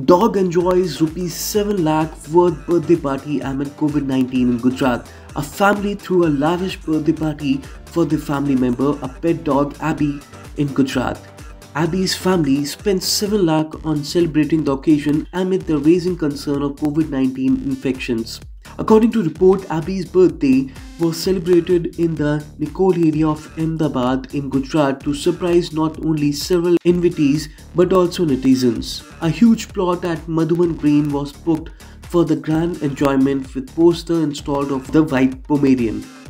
Dog enjoys ₹7 lakh worth birthday party amid COVID-19 in Gujarat. A family threw a lavish birthday party for their family member, a pet dog Abby, in Gujarat. Abby's family spent ₹7 lakh on celebrating the occasion amid the raising concern of COVID-19 infections. According to report, Abby's birthday was celebrated in the Nicol area of Ahmedabad in Gujarat to surprise not only several invitees but also netizens. A huge plot at Madhuban Green was booked for the grand enjoyment with poster installed of the white Pomeranian.